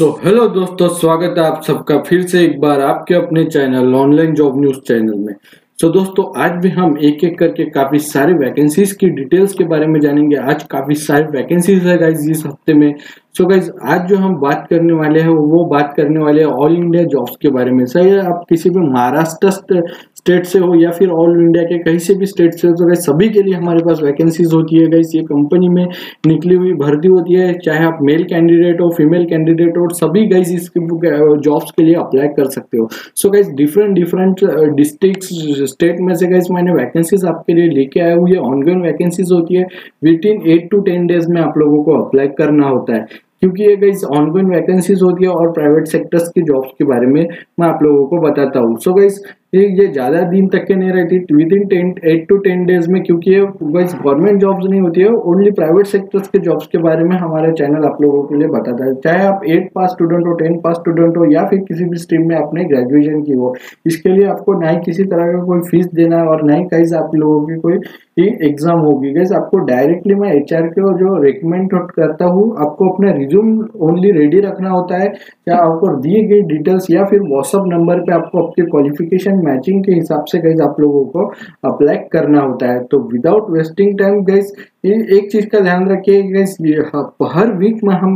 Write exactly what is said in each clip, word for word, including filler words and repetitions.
सो so, hello दोस्तों, स्वागत है आप सबका फिर से एक बार आपके अपने channel online job news channel में। सो so, दोस्तों आज भी हम एक एक करके काफ़ी सारे वैकेंसीज की डिटेल्स के बारे में जानेंगे। आज काफ़ी सारे वैकेंसीज है गाइज इस हफ्ते में। सो so, गाइज आज जो हम बात करने वाले हैं वो बात करने वाले हैं ऑल इंडिया जॉब्स के बारे में। सही है, आप किसी भी महाराष्ट्र स्टेट से हो या फिर ऑल इंडिया के कहीं से भी स्टेट से हो तो गाइस सभी के लिए हमारे पास वैकेंसीज होती है। गाइस ये कंपनी में निकली हुई भर्ती होती है, चाहे आप मेल कैंडिडेट हो, फीमेल कैंडिडेट हो, सभी गाइस इसके जॉब्स के लिए अप्लाई कर सकते हो। So guys different different districts state में से गाइस मैंने वैकेंसीज आपके लिए लेके आया हूँ। ये ऑनगोइंग वैकेंसीज होती है, within eight to ten days में आप लोगों को अप्लाई करना होता है, क्योंकि ये गाइज ऑनगोइंग वैकेंसीज होती है और प्राइवेट सेक्टर्स की जॉब्स के बारे में मैं आप लोगों को बताता हूँ। सो गाइज ये ज़्यादा दिन तक के नहीं रहती, within ten eight to ten days में, क्योंकि ये गाइज गवर्नमेंट जॉब्स नहीं होती है, ओनली प्राइवेट सेक्टर्स के जॉब्स के बारे में हमारा चैनल आप लोगों के लिए बताता है। चाहे आप एट पास स्टूडेंट हो, टेन पास स्टूडेंट हो या फिर किसी भी स्ट्रीम में आपने ग्रेजुएशन की हो, इसके लिए आपको ना ही किसी तरह का कोई फीस देना और ना ही गाइज आप लोगों की कोई एग्जाम होगी। गाइज आपको डायरेक्टली मैं एच आर के जो रिकमेंड करता हूँ, आपको अपना रिज्यूम ओनली रेडी रखना होता है, या आपको दिए गए डिटेल्स या फिर व्हाट्सअप नंबर पे आपको आपके क्वालिफिकेशन मैचिंग के हिसाब से गाइज आप लोगों को अप्लाई करना होता है। तो विदाउट वेस्टिंग टाइम गाइज एक चीज़ का ध्यान रखिए गाइज, हर वीक में हम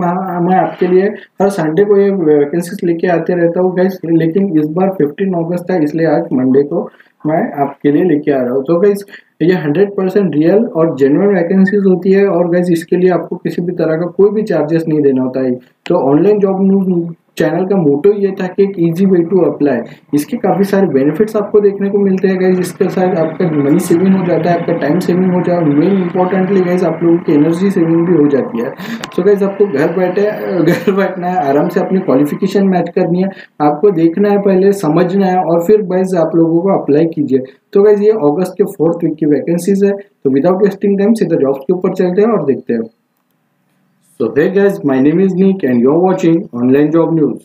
मैं आपके लिए हर संडे को ये वैकेंसीज लेके आते रहता हूँ गाइज, लेकिन इस बार फिफ्टीन अगस्त था इसलिए आज मंडे को मैं आपके लिए लेके आ रहा हूँ। तो गाइज ये हंड्रेड परसेंट रियल और जेन्युइन वैकेंसीज होती है और गाइज इसके लिए आपको किसी भी तरह का कोई भी चार्जेस नहीं देना होता है। तो ऑनलाइन जॉब न्यूज़ चैनल का मोटो ये था कि एक ईजी वे टू अप्लाई, इसके काफ़ी सारे बेनिफिट्स आपको देखने को मिलते हैं गाइज। इसके साथ आपका मनी सेविंग हो जाता है, आपका टाइम सेविंग हो जाता है, मेन इंपॉर्टेंटली गाइज आप लोगों की एनर्जी सेविंग भी हो जाती है। सो so, गाइज आपको घर बैठे घर बैठना है, आराम से अपनी क्वालिफिकेशन मैच करनी है, आपको देखना है, पहले समझना है और फिर गाइज आप लोगों को अप्लाई कीजिए। तो गाइज ये अगस्त के फोर्थ वीक की वैकेंसीज है। तो विदाउट वेस्टिंग टाइम सीधा जॉब्स के ऊपर चलते हैं और देखते हैं। So hey guys, my name is Nick and you're watching Online Job News.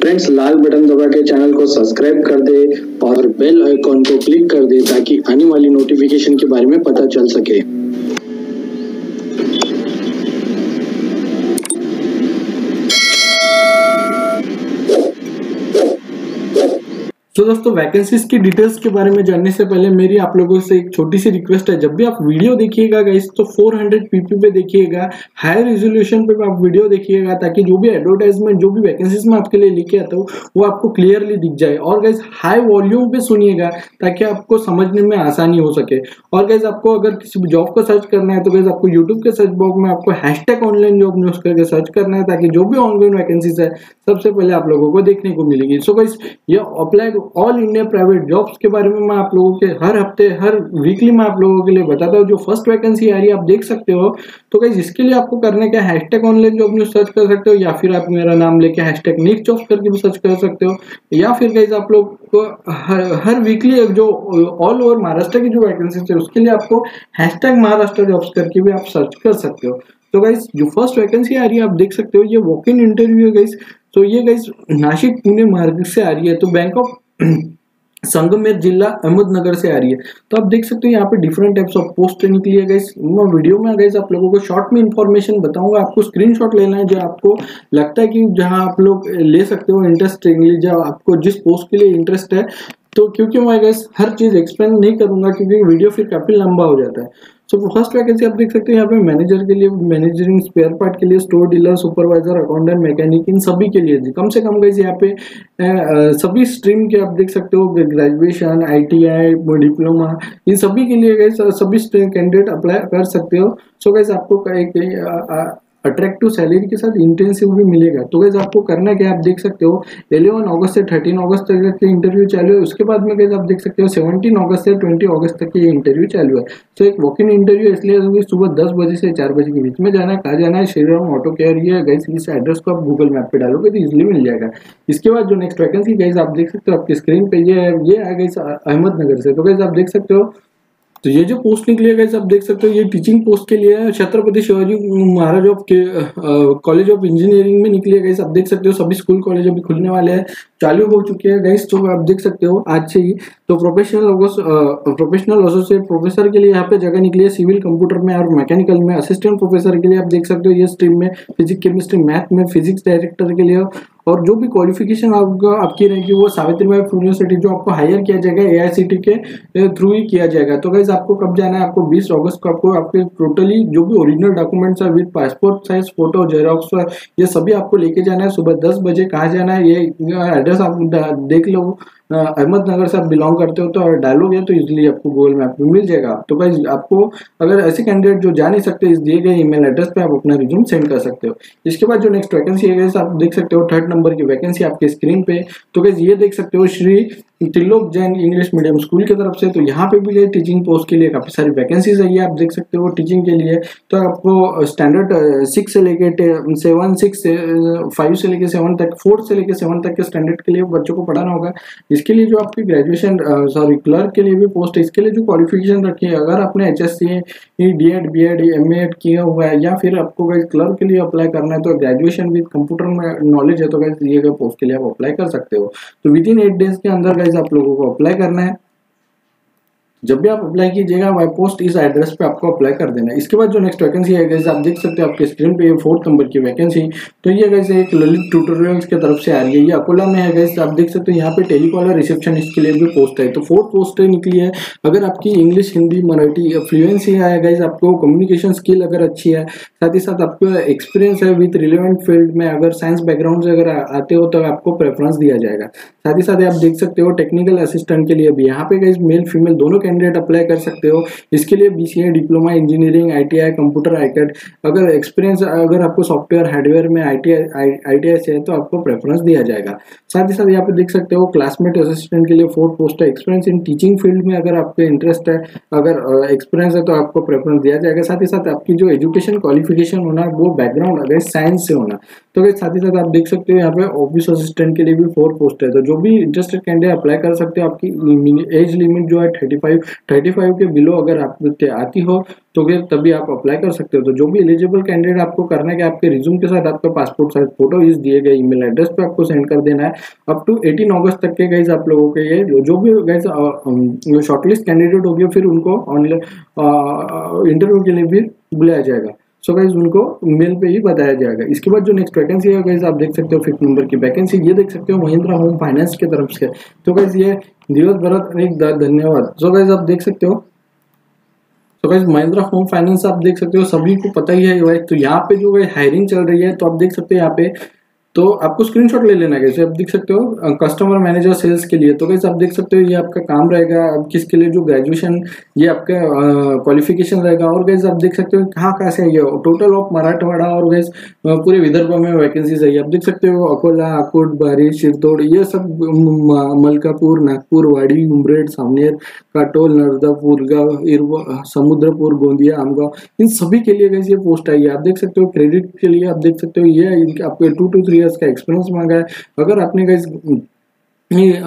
Friends, लाल बटन दबा के चैनल को सब्सक्राइब कर दे और बेल आइकॉन को क्लिक कर दे ताकि आने वाली नोटिफिकेशन के बारे में पता चल सके। तो so, दोस्तों वैकेंसीज की डिटेल्स के बारे में जानने से पहले मेरी आप लोगों से एक छोटी सी रिक्वेस्ट है, जब भी आप वीडियो देखिएगा गाइस तो फोर हंड्रेड पी पी पे देखिएगा, हाई रेजोल्यूशन पे आप वीडियो देखिएगा, ताकि जो भी एडवर्टाइजमेंट जो भी वैकेंसीज में आपके लिए लेके आता हूँ वो आपको क्लियरली दिख जाए। और गाइस हाई वॉल्यूम पे सुनिएगा ताकि आपको समझने में आसानी हो सके। और गाइस आपको अगर किसी भी जॉब को सर्च करना है तो गाइस आपको यूट्यूब के सर्च बॉक्स में आपको हैशटैग ऑनलाइन जॉब न्यूज़ करके सर्च करना है, ताकि जो भी ऑनलाइन वैकेंसीज है सबसे पहले आप लोगों को देखने को मिलेगी। सो गाइस ये apply all India private jobs के बारे में मैं आप लोगों के हर हफ्ते हर वीकली मैं आप लोगों के लिए बताता हूँ। जो फर्स्ट वैकेंसी आ रही है आप देख सकते हो। तो गाइस इसके लिए आपको करने का hashtag online job news search कर सकते हो, या फिर आप मेरा नाम लेके हैशटैग निक जॉब्स करके भी सर्च कर सकते हो, या फिर गाइस आप लोग को हर, हर वीकली जो ऑल ओवर महाराष्ट्र की जो वैकेंसी है उसके लिए आपको हैशटैग महाराष्ट्र जॉब्स करके भी आप सर्च कर सकते हो। तो गाइस जो फर्स्ट वैकेंसी आ रही है आप देख सकते हो, ये वॉक इन इंटरव्यू है गाइस। तो ये गाइस नाशिक पुणे मार्ग से आ रही है, तो बैंक ऑफ संगमेर जिला अहमदनगर से आ रही है। तो आप देख सकते हो यहाँ पे डिफरेंट टाइप्स ऑफ पोस्ट निकली है गाइस। मैं वीडियो में गाइस आप लोगों को शॉर्ट में इंफॉर्मेशन बताऊंगा, आपको स्क्रीनशॉट लेना है जो आपको लगता है कि जहाँ आप लोग ले सकते हो इंटरेस्टिंगली, जहाँ आपको जिस पोस्ट के लिए इंटरेस्ट है। तो क्योंकि मैं गाइस हर चीज़ एक्सप्लेन नहीं करूँगा क्योंकि वीडियो फिर काफ़ी लंबा हो जाता है। सो फर्स्ट वैकेंसी आप देख सकते हैं, यहाँ पे मैनेजर के लिए, मैनेजरिंग स्पेयर पार्ट के लिए, store dealer, supervisor, accountant, mechanic, इन सभी के लिए कम से कम गाइस यहाँ पे आ, सभी स्ट्रीम के आप देख सकते हो, graduation, I T I, diploma, इन सभी के लिए गाइस सभी कैंडिडेट अप्लाई कर सकते हो। सो गाइस आपको एक अट्रैक्टिव सैलरी के साथ इंटेंसिव भी मिलेगा। तो गाइस आपको करना क्या आप देख सकते हो, इलेवन अगस्त से थर्टीन अगस्त तक के इंटरव्यू चालू है, उसके बाद में गाइस आप देख सकते हो सेवनटीन अगस्त से ट्वेंटी अगस्त तक के इंटरव्यू चालू है। तो एक वॉक इन इंटरव्यू इसलिए सुबह दस बजे से चार बजे के बीच में जाना है। कहा जाना है श्री राम ऑटो केयर, ये गाइस इस एड्रेस को आप गूगल मैप पर डालोगे तो इजिली मिल जाएगा। इसके बाद जो नेक्स्ट वैकेंसी गाइस आप देख सकते हो आपकी स्क्रीन पर, ये ये है गाइस अहमदनगर से। तो गाइस आप देख सकते हो तो ये जो पोस्ट निकली है गाइस आप देख सकते हो, ये टीचिंग पोस्ट के लिए छत्रपति शिवाजी महाराज ऑफ के कॉलेज ऑफ इंजीनियरिंग में निकली है गाइस। आप देख सकते हो सभी स्कूल कॉलेज अभी खुलने वाले हैं, चालू हो चुके हैं गाइस। तो आप देख सकते हो आज से ही तो प्रोफेशनल प्रोफेशनल एसोसिएट प्रोफेसर के लिए यहाँ पे जगह निकली है, सिविल कंप्यूटर में और मैकेनिकल में। असिस्टेंट प्रोफेसर के लिए आप देख सकते हो ये स्ट्रीम में फिजिक्स केमिस्ट्री मैथ में फिजिक्स डायरेक्टर के लिए, और जो भी क्वालिफिकेशन आपका आपकी रहेगी वो सावित्रीबाई फुले यूनिवर्सिटी जो आपको हायर किया जाएगा एआईसीटी के थ्रू ही किया जाएगा। तो गाइस आपको कब जाना है, आपको बीस अगस्त को आपको आपके टोटली जो भी ओरिजिनल डॉक्यूमेंट्स है with passport size photo xerox ये सभी आपको लेके जाना है। सुबह दस बजे कहाँ जाना है ये एड्रेस आप देख लो, अहमदनगर से आप बिलोंग करते हो तो डायलॉग है तो इजिली आपको गूगल मैप में मिल जाएगा। तो गाइस आपको अगर ऐसे कैंडिडेट जो जा नहीं सकते इस दिए गए ईमेल एड्रेस पे आप अपना रिज्यूम सेंड कर सकते हो। इसके बाद जो नेक्स्ट वैकेंसी है गाइस आप देख सकते हो थर्ड नंबर की वैकेंसी आपके स्क्रीन पे। तो गाइस ये देख सकते हो Shri Trilok Jain English medium school की तरफ से, तो यहाँ पे भी टीचिंग पोस्ट के लिए काफ़ी सारी वैकेंसीज है, ये आप देख सकते हो टीचिंग के लिए। तो आपको स्टैंडर्ड सिक्स से लेके सेवन सिक्स से फाइव से लेके सेवन तक फोर्थ से लेके सेवन तक के स्टैंडर्ड के लिए बच्चों को पढ़ाना होगा। इसके लिए जो आपकी ग्रेजुएशन सॉरी क्लर्क के लिए भी पोस्ट है, इसके लिए जो क्वालिफिकेशन रखी है अगर आपने H S C D Ed B Ed M Ed किया हुआ है या फिर आपको क्लर्क के लिए अप्लाई करना है तो ग्रेजुएशन विद कंप्यूटर में नॉलेज है तो दिए गए पोस्ट के लिए आप अप्लाई कर सकते हो। तो विद इन एट डेज के अंदर आप लोगों को अप्लाई करना है, जब भी आप अप्लाई कीजिएगा वाई पोस्ट इस एड्रेस पे आपको अप्लाई कर देना है। इसके बाद जो नेक्स्ट वैकेंसी है गाइस आप देख सकते हो आपके स्क्रीन पे ये फोर्थ नंबर की वैकेंसी। तो ये गाइस एक ललित ट्यूटोरियल्स की तरफ से आ रही है, ये अकोला में है गाइस। आप देख सकते हो यहाँ पे टेलीकॉलर रिसेप्शनिस्ट के लिए भी पोस्ट है। तो फोर्थ पोस्ट निकली है, अगर आपकी इंग्लिश हिंदी मराठी फ्लुएंसी है गाइस, आपको कम्युनिकेशन स्किल अगर अच्छी है, साथ ही साथ आपको एक्सपीरियंस है विथ रिलेवेंट फील्ड में, अगर साइंस बैकग्राउंड से अगर आते हो तो आपको प्रेफरेंस दिया जाएगा। साथ ही साथ आप देख सकते हो टेक्निकल असिस्टेंट के लिए भी यहाँ पे गाइस मेल फीमेल दोनों कैंडिडेट अप्लाई कर सकते हो। इसके लिए BCA diploma engineering ITI computer आईकेड, अगर एक्सपीरियंस अगर आपको सॉफ्टवेयर हार्डवेयर में आईटीआई आईटीआई से है तो आपको प्रेफरेंस दिया जाएगा। साथ ही साथ यहाँ पे देख सकते हो क्लासमेट असिस्टेंट के लिए फोर्थ पोस्ट है। एक्सपीरियंस इन टीचिंग फील्ड में अगर आपके इंटरेस्ट है, अगर एक्सपीरियंस है तो आपको प्रेफरेंस दिया जाएगा। साथ ही साथ आपकी जो एजुकेशन क्वालिफिकेशन होना वो बैकग्राउंड अगर साइंस से होना तो साथ ही साथ आप देख सकते हो यहाँ पे ऑफिस असिस्टेंट के लिए भी फोर्थ पोस्ट है। तो जो भी इंटरेस्टेड कैंडिडेट अप्लाई कर सकते हो, आपकी एज लिमिट जो है थर्टी फाइव पैंतीस के बिलो अगर आप आती हो तो फिर तभी आप अप्लाई कर सकते हो। तो जो भी एलिजिबल कैंडिडेट आपको करना है कि आपके रिज्यूम के साथ आपका पासपोर्ट साइज फोटो इस दिए गए ईमेल एड्रेस पे आपको सेंड कर देना है। अप टू अठारह अगस्त तक के गाइज आप लोगों के ये जो भी गाइज शॉर्टलिस्ट कैंडिडेट होगी फिर उनको ऑनलाइन इंटरव्यू के लिए भी बुलाया जाएगा। सो so गाइज उनको मेल पे ही बताया जाएगा। इसके बाद जो नेक्स्ट वैकेंसी है गाइज आप देख सकते हो फिफ्थ नंबर की वैकेंसी, ये देख सकते हो महिंद्रा होम फाइनेंस की तरफ से। तो गाइज ये दिवस भरत अनेक धन्यवाद। सो गाइज आप देख सकते हो तो गाइज महिंद्रा होम फाइनेंस आप देख सकते हो सभी को पता ही है गाइज। तो यहाँ पे जो गाइज हायरिंग चल रही है तो आप देख सकते हो यहाँ पे, तो आपको स्क्रीनशॉट ले लेना गाइस। आप देख सकते हो कस्टमर मैनेजर सेल्स के लिए। तो गाइस आप देख सकते हो ये आपका काम रहेगा, आप किसके लिए जो ग्रेजुएशन ये आपका क्वालिफिकेशन रहेगा। और गाइस आप देख सकते हो कहाँ कहाँ से ये टोटल ऑफ मराठवाड़ा और गाइस पूरे विदर्भ में वैकेंसीज है। आप देख सकते हो अकोला अकोट बारी शिरदोड़ ये सब, मलकापुर नागपुर वाड़ी उमरेड सामनेर काटोल नर्दापुर गाँव समुद्रपुर गोंदिया आमगाँव इन सभी के लिए गाइस ये पोस्ट आई है। आप देख सकते हो क्रेडिट के लिए आप देख सकते हो ये आपके टू टू थ्री का एक्सपीरियंस मांगा है। अगर आपने गाइस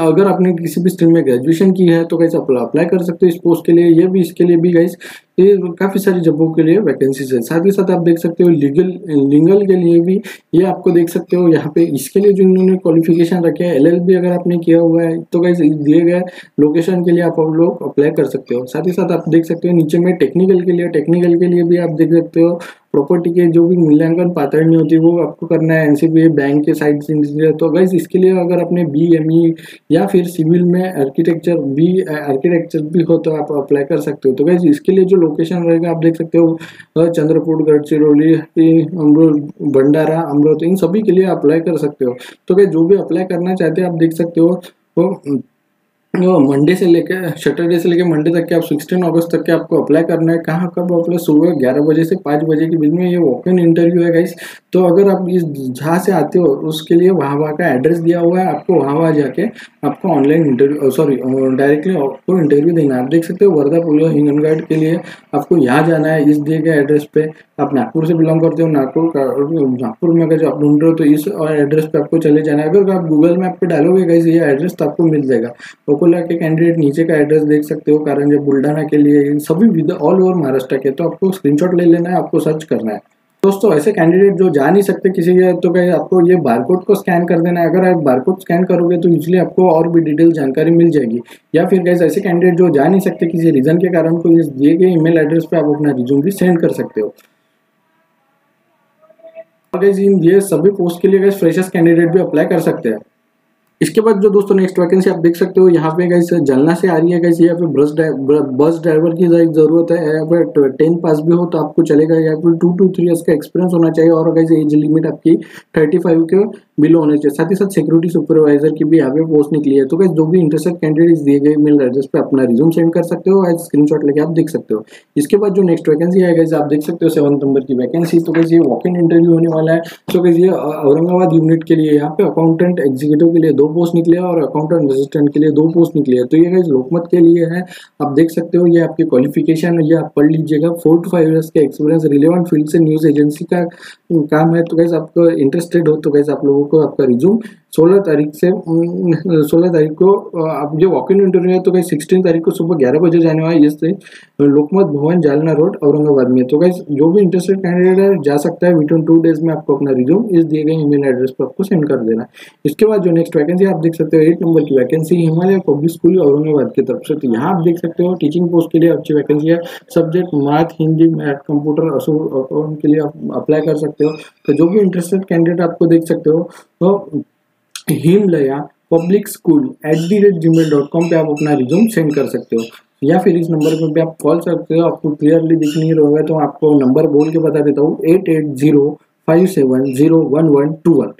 अगर आपने किसी भी स्ट्रीम में ग्रेजुएशन की है तो गाइस आप अप्लाई कर सकते हो इस पोस्ट के लिए। ये भी इसके लिए भी गाइस ये काफ़ी सारी जॉबों के लिए वैकेंसीज है। साथ ही साथ आप देख सकते हो लीगल लीगल के लिए भी ये आपको देख सकते हो यहाँ पे, इसके लिए जो इन्होंने क्वालिफिकेशन रखे है एलएलबी अगर आपने किया हुआ है तो गाइस दिए गए लोकेशन के लिए आप लोग अप्लाई कर सकते हो। साथ ही साथ आप देख सकते हो नीचे में टेक्निकल के लिए टेक्निकल के लिए भी आप देख सकते हो प्रॉपर्टी के जो भी मूल्यांकन पात्रणी होती है वो आपको करना है एनसीबीए बैंक के साइड से। तो गाइस इसके लिए अगर आपने बीएमई या फिर सिविल में आर्किटेक्चर बी आर्किटेक्चर भी हो तो आप अप्लाई कर सकते हो। तो गाइस इसके लिए जो लोकेशन रहेगा आप देख सकते हो चंद्रपुर गढ़चिरौली अमृत भंडारा अमृत इन सभी के लिए अप्लाई कर सकते हो। तो गाइस जो भी अप्लाई करना चाहते हो आप देख सकते हो तो मंडे से लेकर सैटरडे से लेकर मंडे तक के आप सोलह अगस्त तक के आपको अप्लाई करना है। कहाँ कब अप्लाई, सुबह ग्यारह बजे से पाँच बजे के बीच में ये वॉक इन इंटरव्यू है गाइस। तो अगर आप इस जहाँ से आते हो उसके लिए वहाँ वहाँ का एड्रेस दिया हुआ है, आपको वहाँ वहाँ जाके आपको ऑनलाइन इंटरव्यू सॉरी डायरेक्टली आपको इंटरव्यू देना है। आप देख सकते हो वर्धा पुलिया हिंगनघाट के लिए आपको यहाँ जाना है इस दिए गए एड्रेस पे। आप नागपुर से बिलोंग करते हो, नागपुर का नागपुर में अगर आप ढूंढ रहे हो तो इस एड्रेस पर आपको चले जाना है। अगर आप गूगल मैप पर डालोगे गाइस ये एड्रेस तो आपको मिल जाएगा। अकोला के कैंडिडेट नीचे का एड्रेस देख सकते हो, कारण जब बुल्ढाना के लिए सभी विद ऑल ओवर महाराष्ट्र के, तो आपको स्क्रीनशॉट ले लेना है, आपको सर्च करना है। दोस्तों ऐसे कैंडिडेट जो जा नहीं सकते किसी के, तो क्या आपको ये बारकोड को स्कैन कर देना है। अगर आप बारकोड स्कैन करोगे तो यूजली आपको और भी डिटेल जानकारी मिल जाएगी। या फिर गैस ऐसे कैंडिडेट जो जा नहीं सकते किसी रीजन के कारण, तो इस दिए गए ईमेल एड्रेस पे आप अपना रिज्यूम भी सेंड कर सकते हो। और गैस इन ये सभी पोस्ट के लिए गैस फ्रेशर्स कैंडिडेट भी अप्लाई कर सकते हैं। इसके बाद जो दोस्तों नेक्स्ट वैकेंसी आप देख सकते हो, यहाँ पे गैस जलना से आ रही है। गैस यहाँ पे बस बस ड्राइवर की जरूरत है। यहाँ पे टेन पास भी हो तो आपको चलेगा। यहाँ पे टू टू थ्री ईयर्स का एक्सपीरियंस होना चाहिए और गैस एज लिमिट आपकी थर्टी फाइव के बिलो होने चाहिए। साथ ही साथ सिक्योरिटी सुपरवाइजर की भी यहाँ पे पोस्ट निकली है। तो गैस जो भी इंटरेस्टेड कैंडिडेट दिए गए मेल एड्रेस पे अपना रिज्यूम सेंड कर सकते हो, एज स्क्रीनशॉट लेके आप देख सकते हो। इसके बाद जो नेक्स्ट वैकेंसी है गैस आप देख सकते हो, सेवन नंबर की वैकेंसी। तो गैस ये वॉक इन इंटरव्यू होने वाला है। तो गैस ये औरंगाबाद यूनिट के लिए यहाँ पे अकाउंटेंट एग्जीक्यूटिव के लिए दो पोस्ट निकले और अकाउंटेंट असिस्टेंट के लिए दो पोस्ट निकले है। तो ये गाइस लोकमत के लिए है, आप देख सकते हो। ये आपकी क्वालिफिकेशन ये आप पढ़ लीजिएगा, फोर टू फाइव ईयर्स का एक्सपीरियंस, रिलेवेंट फील्ड से न्यूज एजेंसी का काम है। तो गाइस आपको इंटरेस्टेड हो तो गाइस आप लोगों को आपका रिज्यूम सोलह तारीख से सोलह तारीख को आप जो वॉक इन इंटरव्यू है तो गाइस सिक्सटीन तारीख को सुबह ग्यारह बजे जाने वाला है। इससे लोकमत भवन जालना रोड औरंगाबाद में। तो गाइस जो भी इंटरेस्टेड कैंडिडेट है जा सकता है। विद इन टू डेज में आपको अपना रिज्यूम इस दिए गए ईमेल एड्रेस पर आपको सेंड कर देना। इसके बाद जो नेक्स्ट वैकेंसी आप देख सकते हो, एट नंबर की vacancy Himalaya public school Aurangabad की तरफ से। तो यहाँ आप देख सकते हो टीचिंग पोस्ट के लिए अच्छी वैकेंसी है। Subject math, Hindi, math, computer, account के लिए आप अप्लाई कर सकते हो। तो जो भी इंटरेस्टेड कैंडिडेट आपको देख सकते हो, तो Himalaya public school at the rate ji mail dot com पर आप अपना रिज्यूम सेंड कर सकते हो। या फिर इस नंबर पर भी आप कॉल सकते हो। आपको क्लियरली दिख नहीं रहा है तो आपको नंबर बोल के बता देता हूँ, eight eight zero five seven zero one one two one.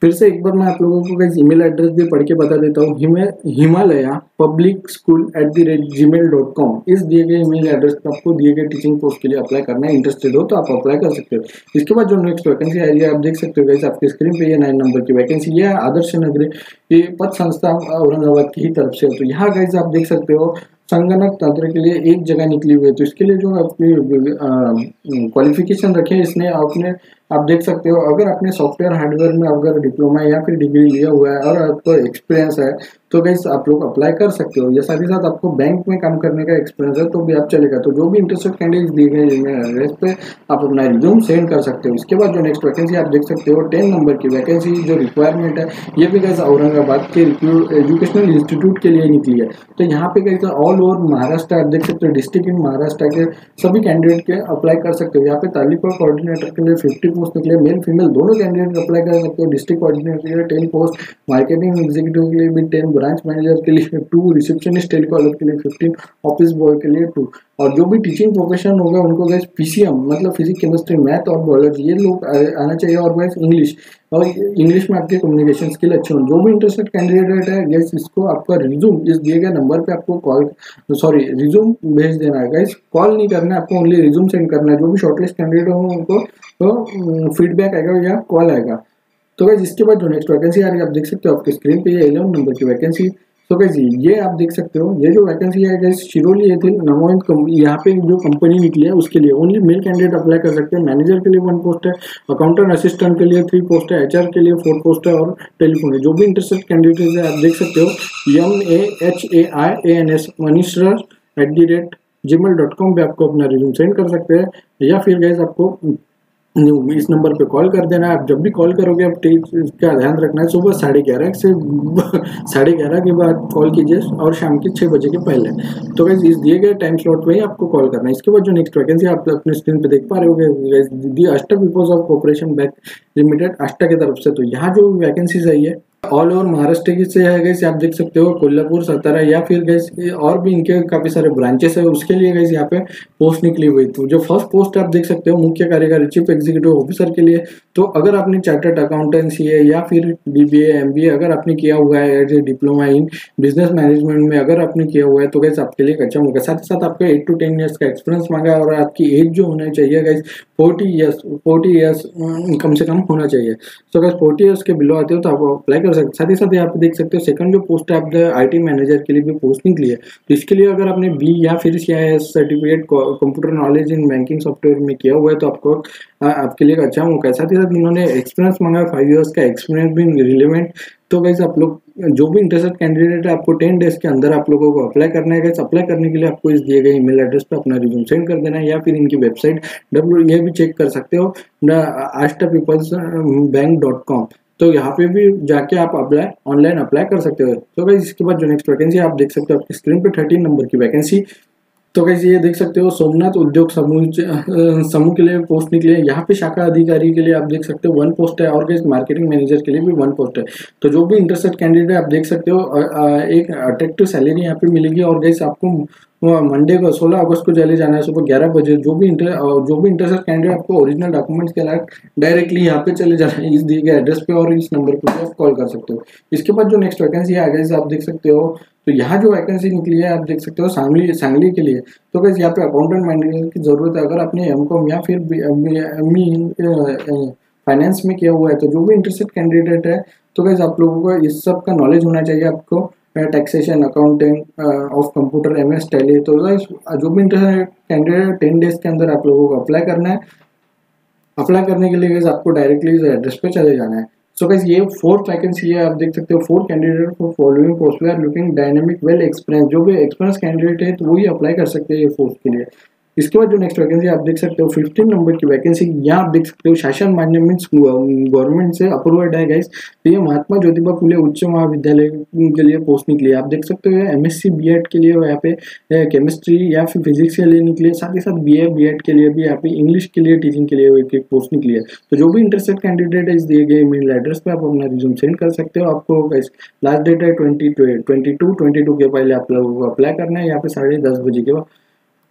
फिर से एक बार मैं आप लोगों को गाइस ईमेल एड्रेस भी पढ़ के बता देता हूँ, Himalaya public school at the rate ji mail dot com. इस दिए गए ईमेल एड्रेस पर आपको दिए गए टीचिंग पोस्ट के लिए अप्लाई करना है। इंटरेस्टेड हो तो आप अप्लाई कर सकते हो। इसके बाद जो नेक्स्ट वैकेंसी आई है आप देख सकते हो गाइस आपकी स्क्रीन पे, ये नाइन नंबर की वैकेंसी है, आदर्श नगर ये पद संस्था औरंगाबाद की ही तरफ से। तो यहाँ गाइस आप देख सकते हो संगणक तंत्र के लिए एक जगह निकली हुई है। तो इसके लिए जो आपकी क्वालिफिकेशन रखे इसने आपने आप देख सकते हो, अगर आपने सॉफ्टवेयर हार्डवेयर में अगर डिप्लोमा या फिर डिग्री लिया हुआ है और आपको एक्सपीरियंस है तो गाइस आप लोग अप्लाई कर सकते हो। या साथ ही साथ आपको बैंक में काम करने का एक्सपीरियंस है तो भी आप चलेगा। तो जो भी इंटरेस्टेड कैंडिडेट दिए गए एड्रेस पे आप अपना रिज्यूम सेंड कर सकते हो। इसके बाद जो नेक्स्ट वैकेंसी आप देख सकते हो, टेन नंबर की वैकेंसी, जो रिक्वायरमेंट है ये भी गाइस औरंगाबाद के एजुकेशनल इंस्टीट्यूट के लिए निकली है। तो यहाँ पे गाइस ऑल ओवर महाराष्ट्र आप देख सकते हो, डिस्ट्रिक्ट इन महाराष्ट्र के सभी कैंडिडेट के अप्लाई कर सकते हो। यहाँ पे तालुका कोऑर्डिनेटर के लिए फिफ्टी पोस्ट निकले, मेल फीमेल दोनों कैंडिडेट अप्लाई कर सकते हो। डिस्ट्रिक्ट कोऑर्डिनेटर के लिए टेन पोस्ट, मार्केटिंग एग्जीक्यूटिव के लिए भी टेन, ब्रांच मैनेजर के लिए टू, रिसेप्शनिस्ट टेलीकॉलर के लिए फिफ्टीन, ऑफिस बॉय के लिए टू। और जो भी टीचिंग प्रोफेशन होगा उनको गैस पीसीएम मतलब फिजिक्स, केमिस्ट्री, मैथ और बायोलॉजी ये लोग आना चाहिए। और गैस इंग्लिश और इंग्लिश में आपके कम्युनिकेशन स्किल अच्छे हों। जो भी इंटरेस्टेड कैंडिडेट है गैस इसको आपका रिज्यूम इस दिए गए नंबर पे आपको कॉल सॉरी रिज्यूम भेज देना है। गैस कॉल नहीं करना है, आपको ओनली रिज्यूम सेंड करना है। जो भी शॉर्टलिस्ट कैंडिडेट हों उनको तो फीडबैक आएगा या कॉल आएगा। तो गैस इसके बाद जो नेक्स्ट वैकेंसी आ रही है आप देख सकते हो आपकी स्क्रीन पे, ये इलेवन नंबर की वैकेंसी। तो गाइस ये आप देख सकते हो, ये जो वैकेंसी है गाइस शिरोली ये थी नमोइन कंपनी, यहाँ पे जो कंपनी निकली है उसके लिए ओनली मेल कैंडिडेट अप्लाई कर सकते हैं। मैनेजर के लिए वन पोस्ट है, अकाउंटेंट असिस्टेंट के लिए थ्री पोस्ट है, एचआर के लिए फोर पोस्ट है और टेलीफोन है। जो भी इंटरेस्टेड कैंडिडेट है आप देख सकते हो, M A H A I A N S मनीषरा at the rate ji mail dot com पर आपको अपना रिज्यूम सेंड कर सकते हैं। या फिर गाइस आपको इस नंबर पे कॉल कर देना। आप जब भी कॉल करोगे आप इसका ध्यान रखना है, सुबह साढ़े ग्यारह से साढ़े ग्यारह के बाद कॉल कीजिए और शाम के छः बजे के पहले। तो गाइस इस दिए गए टाइम स्लॉट में ही आपको कॉल करना है। इसके बाद जो नेक्स्ट वैकेंसी आप अपने स्क्रीन पे देख पा रहे हो guys, the Ashta peoples of corporation bank limited Ashta की तरफ से। तो यहाँ जो वैकेंसीज आई है ऑल ओवर महाराष्ट्र की से है गैस आप देख सकते हो, कोल्हापुर, सतारा या फिर गैस और भी इनके काफ़ी सारे ब्रांचेस है। उसके लिए गैस यहाँ पे पोस्ट निकली हुई। तो जो फर्स्ट पोस्ट आप देख सकते हो मुख्य कार्यकारी चीफ एग्जीक्यूटिव ऑफिसर के लिए। तो अगर आपने चार्टर्ड अकाउंटेंसी है या फिर बीबीए, एमबीए अगर आपने किया हुआ है, as a diploma in business management में अगर आपने किया हुआ है तो गैस आपके लिए एक अच्छा मौका। साथ ही साथ आपका एट टू टेन ईयर्स का एक्सपीरियंस मांगा और आपकी एज जो होना चाहिए guys forty years forty years कम से कम होना चाहिए। तो अगर फोर्टी ईयर्स के बिलो आते हो तो आप अप्लाई कर सकते। साथ ही साथ यहाँ पे देख सकते हो सेकंड जो पोस्ट है आप आईटी मैनेजर के लिए भी पोस्ट निकली है। तो इसके लिए अगर आपने बी या फिर CIS certificate, computer knowledge in banking software में किया हुआ है तो आपको आ, आपके लिए अच्छा मौका है। साथ ही साथ इन्होंने एक्सपीरियंस मांगा, फाइव ईयर्स का एक्सपीरियंस भी रिलेवेंट। तो गाइस आप लोग जो भी इंटरेस्टेड कैंडिडेट है आपको टेन डेज के अंदर आप लोगों को अप्लाई करना है। अप्लाई करने के लिए आपको इस दिए गए ईमेल एड्रेस पर अपना रिज्यूम सेंड कर देना है या फिर इनकी वेबसाइट डब्ल्यू यह भी चेक कर सकते हो Astha peoples bank dot com, तो यहाँ पे भी जाके आप अप्लाई ऑनलाइन अप्लाई कर सकते हो। तो भाई इसके बाद जो नेक्स्ट वैकेंसी आप देख सकते हो आपकी स्क्रीन पे थर्टीन नंबर की वैकेंसी, तो कैसे ये देख सकते हो सोमनाथ उद्योग समूह समूह के लिए पोस्ट निकले। यहाँ पे शाखा अधिकारी के लिए आप देख सकते हो वन पोस्ट है और कैसे मार्केटिंग मैनेजर के लिए भी वन पोस्ट है। तो जो भी इंटरेस्टेड कैंडिडेट आप देख सकते हो एक अट्रैक्टिव सैलरी यहाँ पे मिलेगी। और कैसे आपको मंडे को सोलह अगस्त को चले जाना है सुबह ग्यारह बजे। जो भी इंटर जो भी इंटरेस्टेड कैंडिडेट आपको ओरिजिनल डॉक्यूमेंट्स के अलावा डायरेक्टली यहाँ पे चले जाना है इस दिए गए एड्रेस पे और इस नंबर पर आप कॉल कर सकते हो। इसके बाद जो नेक्स्ट वैकेंसी है आगे आप देख सकते हो, तो यहाँ जो वैकेंसी निकली है आप देख सकते हो सांगली सांगली के लिए। तो कैसे यहाँ पे अकाउंटेंट मैनेजर की जरूरत है अगर आपने एम कॉम या फिर एम ई फाइनेंस में किया हुआ है। तो जो भी इंटरेस्टेड कैंडिडेट है तो कैसे आप लोगों को इस सब का नॉलेज होना चाहिए आपको taxation accounting of computer M S Tally. तो जो भी इंटरेस्टेड कैंडिडेट टेन डेज के अंदर आप लोगों को अप्लाई करना है। अप्लाई करने के लिए आपको डायरेक्टली एड्रेस पे चले जाना है। सो गाइस ये फोर्थ वैकेंसी है आप देख सकते हो four candidate for following post we are looking dynamic well experience. जो भी एक्सपीरियंस कैंडिडेट है तो वही अप्लाई कर सकते हैं ये पोस्ट के लिए। इसके बाद जो नेक्स्ट वैकेंसी आप देख सकते हो फिफ्टीन नंबर की वैकेंसी, यहाँ आप देख सकते हो शासन मान्य मीन्स गवर्नमेंट से अप्रूव्ड है गाइस। तो ये महात्मा ज्योतिबा फुले उच्च महाविद्यालय के लिए पोस्ट निकली है। आप देख सकते हो M S C B Ed के लिए यहाँ पे केमिस्ट्री या फिर फिजिक्स के लिए निकली है, साथ ही साथ बी ए बी एड के लिए भी यहाँ पे इंग्लिश के लिए टीचिंग के लिए एक पोस्ट निकली है। तो जो भी इंटरेस्टेड कैंडिडेट है इस दिए गए मेल एड्रेस पर आप अपना रिज्यूम सेंड कर सकते हो। आपको गाइस लास्ट डेट है twenty twenty two twenty two के पहले आप लोगों को अप्लाई करना है यहाँ पे साढ़े दस बजे के बाद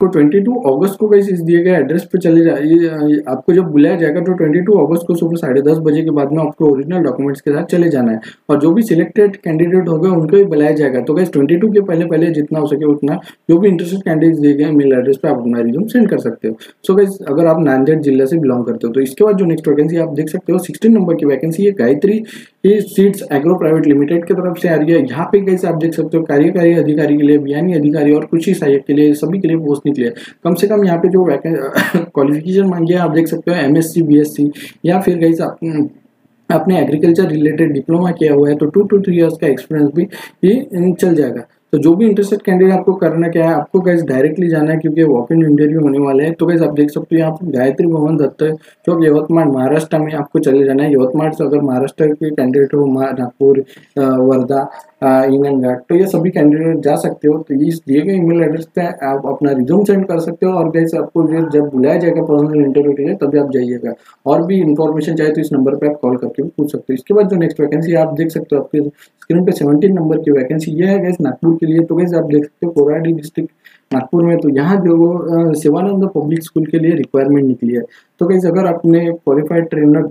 को बाईस अगस्त को गाइस इस दिए गए एड्रेस पे चले जाइए। आपको जब बुलाया जाएगा तो बाईस अगस्त को सुबह साढ़े दस बजे के बाद में आपको ओरिजिनल डॉक्यूमेंट्स के साथ चले जाना है। और जो भी सिलेक्टेड कैंडिडेट होगा उनको भी बुलाया जाएगा। तो गाइस बाईस के पहले पहले जितना हो सके उतना जो भी इंटरेस्टेड कैंडिडेट दिए गए मेल एड्रेस पर आप अपना रिज्यूम सेंड कर सकते हो। सो गाइस अगर आप नांदेड़ जिला से बिलोंग करते हो। तो इसके बाद जो नेक्स्ट वैकेंसी आप देख सकते हो सिक्सटीन नंबर की वैकेंसी है Gayatri seeds agro private limited की तरफ से आ रही है। यहाँ पे गाइस आप देख सकते हो कार्यकारी अधिकारी के लिए, बयानी अधिकारी और कृषि सहायक के लिए सभी के लिए पोस्ट निकले। कम से कम यहाँ पे जो क्वालिफिकेशन मांगी है आप देख सकते हो एमएससी बीएससी या फिर गाइस आपने एग्रीकल्चर रिलेटेड डिप्लोमा किया हुआ है तो टू टू थ्री इयर्स का एक्सपीरियंस भी ये चल जाएगा। तो जो भी इंटरेस्टेड कैंडिडेट आपको करना क्या है आपको गाइस डायरेक्टली जाना है क्योंकि वॉक इन इंटरव्यू होने वाले हैं। तो गाइस आप देख सकते हो यहाँ पर गायत्री भवन दत्त चौक यवतमाल महाराष्ट्र में आपको चले जाना है। यवतमाल से अगर महाराष्ट्र के कैंडिडेट हो नागपुर वर्धा हिंगणघाट तो ये सभी कैंडिडेट जा सकते हो। तो इस दिए गए ईमेल एड्रेस पर आप अपना रिज्यूम सेंड कर सकते हो। और गाइस आपको जब बुलाया जाएगा पर्सनल इंटरव्यू के लिए तभी आप जाइएगा। और भी इन्फॉर्मेशन चाहिए तो इस नंबर पर आप कॉल करके भी पूछ सकते हो। इसके बाद जो नेक्स्ट वैकेंसी आप देख सकते हो आपके स्क्रीन पे सेवनटीन नंबर की वैकेंसी ये है गाइस नागपुर लिए। तो गाइस आप देख सकते हो कोराडी डिस्ट्रिक्ट नागपुर में। तो यहाँ जो सेवानंद पब्लिक स्कूल के लिए रिक्वायरमेंट निकली है। तो गाइस अगर आपने qualified trainer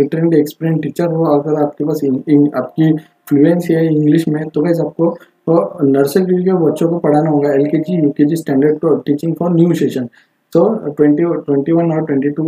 return experience teacher हो, अगर आपके पास इन, इन, आपकी फ्लुएंसी है इंग्लिश में तो गाइस आपको तो नर्सरी के बच्चों को पढ़ाना होगा एल के G U K G standard teaching for new session. तो ट्वेंटी ट्वेंटी वन और ट्वेंटी टू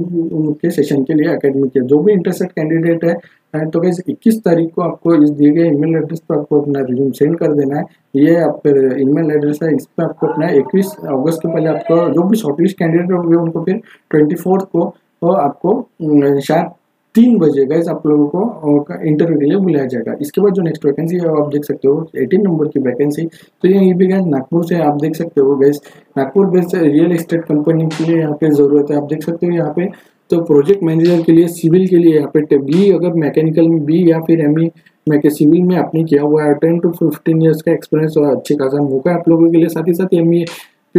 के सेशन के लिए अकेडमिक के जो भी इंटरेस्टेड कैंडिडेट है तो गाइस इक्कीस तारीख को आपको इस दिए गए ईमेल एड्रेस पर आपको अपना रिज्यूम सेंड कर देना है। ये आपका ईमेल एड्रेस है, इस पर आपको अपना इक्कीस अगस्त के पहले आपको जो भी शॉर्टलिस्ट कैंडिडेट होंगे उनको फिर ट्वेंटी फोर्थ को तो आपको शायद तीन बजे गाइस आप लोगों को इंटरव्यू के लिए बुलाया जाएगा। इसके बाद जो नेक्स्ट वैकेंसी है आप देख सकते हो अठारह नंबर की वैकेंसी। तो ये भी गाइस नागपुर से आप देख सकते हो guys Nagpur based real estate company के लिए यहाँ पे जरूरत है। आप देख सकते हो यहाँ पे तो प्रोजेक्ट मैनेजर के लिए सिविल के लिए यहाँ पे बी अगर मैकेनिकल में बी या फिर एम ई मैं के सिविल में आपने किया हुआ है टेन टू फिफ्टीन ईयर्स का एक्सपीरियंस और अच्छे खासा मौका है आप लोगों के लिए। साथ ही साथ एम ई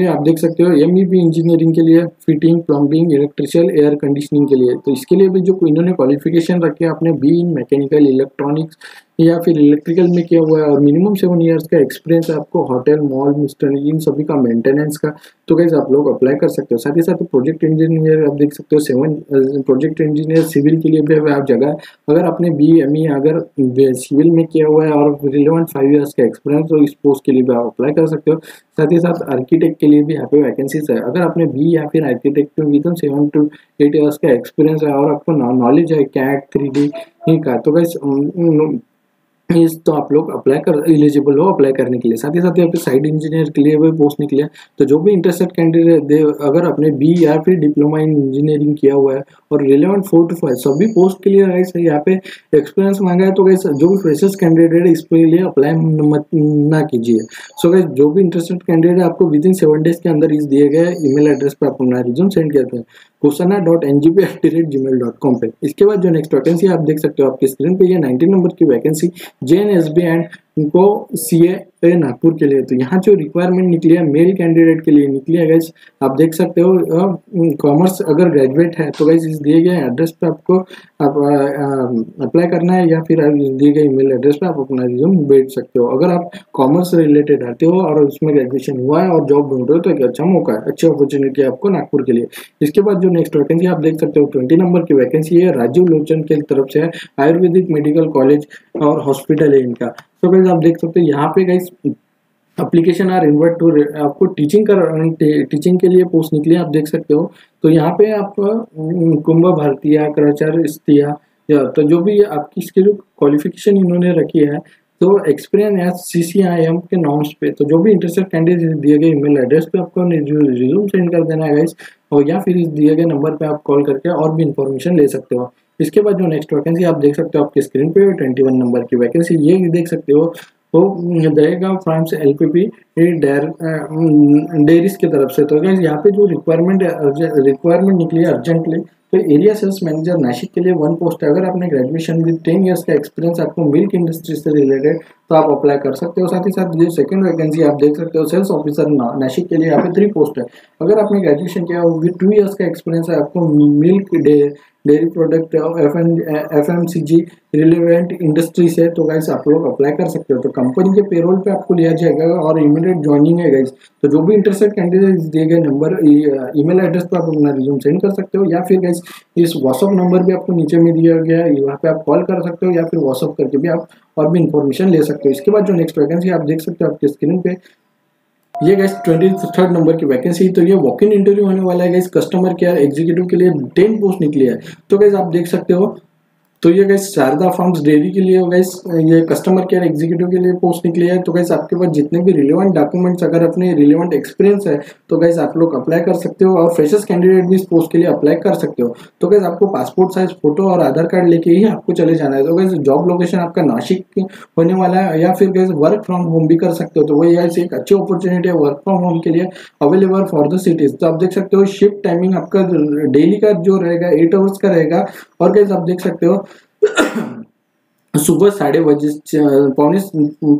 आप देख सकते हो एम ई बी इंजीनियरिंग के लिए fitting plumbing electrical air conditioning के लिए। तो इसके लिए भी जो इन्होंने क्वालिफिकेशन रखे आपने बी इन मैकेनिकल इलेक्ट्रॉनिक्स या फिर इलेक्ट्रिकल में किया हुआ है और मिनिमम सेवन ईयर्स का एक्सपीरियंस है आपको होटल मॉल मिस्टरी इन सभी का मेंटेनेंस का। तो गाइस आप लोग अप्लाई कर सकते हो। साथ ही साथ प्रोजेक्ट इंजीनियर आप देख सकते हो सेवन प्रोजेक्ट इंजीनियर सिविल के लिए भी आप जगह अगर आपने बी एम ई अगर सिविल में किया हुआ है और रिलेवेंट फाइव ईयर्स का एक्सपीरियंस तो इस पोस्ट के लिए भी आप अप्लाई कर सकते हो। साथ ही साथ आर्किटेक्ट के लिए भी यहाँ पे वैकेंसीज है। अगर आपने बी या फिर आर्किटेक्ट में within seven to eight years का एक्सपीरियंस है और आपको नॉलेज है कैट थ्री डी का तो गाइस तो आप लोग अप्लाई कर एलिजिबल हो अप्लाई करने के लिए। साथ ही साथ यहाँ पे साइड इंजीनियर के लिए भी पोस्ट निकले हैं, तो जो भी इंटरेस्टेड कैंडिडेट अगर अपने बी या फिर डिप्लोमा इन इंजीनियरिंग किया हुआ है और रिलेवेंट फोर टू फाइव सभी पोस्ट के लिए गाइस यहाँ पे एक्सपीरियंस मांगा है, तो गाइस जो भी फ्रेशर्स कैंडिडेट इसके लिए अप्लाई मत ना कीजिए। सो गाइस जो भी इंटरेस्टेड कैंडिडेट आपको विद इन सेवन डेज के अंदर इस दिए गए ईमेल एड्रेस पर आप अपना रिज्यूम सेंड करते हैं कोसना dot N G B at the rate ji mail dot com पर। इसके बाद जो नेक्स्ट वैकेंसी आप देख सकते हो आपकी स्क्रीन पर, यह नाइनटीन नंबर की vacancy J N S B and उनको सी ए नागपुर के लिए। तो यहाँ जो रिक्वायरमेंट निकली है मेल कैंडिडेट के लिए निकली है गाइज, आप देख सकते हो कॉमर्स अगर ग्रेजुएट है तो गाइज इस दिए गए एड्रेस पे आपको आप अप्लाई करना है या फिर आप इस दिए गए ईमेल एड्रेस पे आप अपना रिज्यूम भेज सकते हो। अगर आप कॉमर्स रिलेटेड आते हो और उसमें ग्रेजुएशन हुआ है और जॉब ढूंढ रहे हो तो एक अच्छा मौका है, अच्छी अपॉर्चुनिटी है आपको नागपुर के लिए। इसके बाद जो नेक्स्ट वैकेंसी आप देख सकते हो ट्वेंटी नंबर की वैकेंसी है, राजीव लोचन की तरफ से है, आयुर्वेदिक मेडिकल कॉलेज और हॉस्पिटल है इनका। तो गाइस आप देख सकते हो यहाँ पे guys application are invited to आपको टीचिंग कर टी, टीचिंग के लिए पोस्ट निकली आप देख सकते हो। तो यहाँ पे आप कुंभ भारतीय कराचार्य स्थिया तो जो भी आपकी इसकी जो क्वालिफिकेशन इन्होंने रखी है तो experience age C C I M के नॉर्म्स पे, तो जो भी इंटरेस्टेड कैंडिडेट दिए गए ईमेल एड्रेस पे आपको रिज्यूम सेंड कर देना है गाइस, और या फिर इस दिए गए नंबर पे आप कॉल करके और भी इन्फॉर्मेशन ले सकते हो। इसके बाद जो नेक्स्ट वैकेंसी आप देख सकते हो आपकी स्क्रीन पे ट्वेंटी वन नंबर की वैकेंसी, ये देख सकते हो तो दहेगा France L P P dairies की तरफ से। तो गाइस यहाँ पे जो रिक्वायरमेंट रिक्वायरमेंट निकली है अर्जेंटली, तो एरिया सेल्स मैनेजर नाशिक के लिए वन पोस्ट है। अगर आपने ग्रेजुएशन विद टेन इयर्स का एक्सपीरियंस आपको मिल्क इंडस्ट्री से रिलेटेड तो आप अप्लाई कर सकते हो। साथ ही साथ जो सेकंड वैकेंसी आप देख सकते हो सेल्स ऑफिसर नाशिक के लिए यहाँ पे थ्री पोस्ट है। अगर आपने ग्रेजुएशन किया हो विद टू इयर्स का एक्सपीरियंस है आपको मिल्क डेयरी प्रोडक्ट और F M F M C G relevant industry से तो गाइस आप लोग अप्लाई कर सकते हो। तो कंपनी के पेरोल पे आपको लिया जाएगा और इमीडिएट ज्वाइनिंग है गाइस, तो जो भी इंटरेस्टेड कैंडिडेट दिए गए नंबर ईमेल एड्रेस पर आप अपना रिज्यूम सेंड कर सकते हो या फिर गाइस इस व्हाट्सअप नंबर भी आपको नीचे में दिया गया है, यहाँ पे आप कॉल कर सकते हो या फिर व्हाट्सअप करके भी आप और भी इन्फॉर्मेशन ले सकते हो। इसके बाद जो नेक्स्ट वैकेंसी आप देख सकते हो आपकी स्क्रीन पे, ये गाइस ट्वेंटी थर्ड नंबर की वैकेंसी, तो ये वॉक इन इंटरव्यू होने वाला है गाइस कस्टमर केयर एग्जीक्यूटिव के लिए टेन पोस्ट निकली है। तो गाइस आप देख सकते हो तो ये गाइस शारदा फार्म्स डेयरी के लिए गाइस ये कस्टमर केयर एग्जीक्यूटिव के लिए पोस्ट निकली है। तो गाइस आपके पास जितने भी रिलेवेंट डॉक्यूमेंट्स अगर अपने रिलेवेंट एक्सपीरियंस है तो गाइस आप लोग अप्लाई कर सकते हो और फ्रेशर्स कैंडिडेट भी इस पोस्ट के लिए अप्लाई कर सकते हो। तो गाइस आपको पासपोर्ट साइज फोटो और आधार कार्ड लेके ही आपको चले जाना है। तो गाइस जॉब लोकेशन आपका नासिक होने वाला है या फिर गाइस वर्क फ्रॉम होम भी कर सकते हो। तो वही गाइस एक अच्छी अपॉर्चुनिटी है वर्क फ्रॉम होम के लिए अवेलेबल फॉर द सिटीज। तो आप देख सकते हो शिफ्ट टाइमिंग आपका डेली का जो रहेगा एट आवर्स का रहेगा और गाइस आप देख सकते हो सुबह साढ़े बजे पौने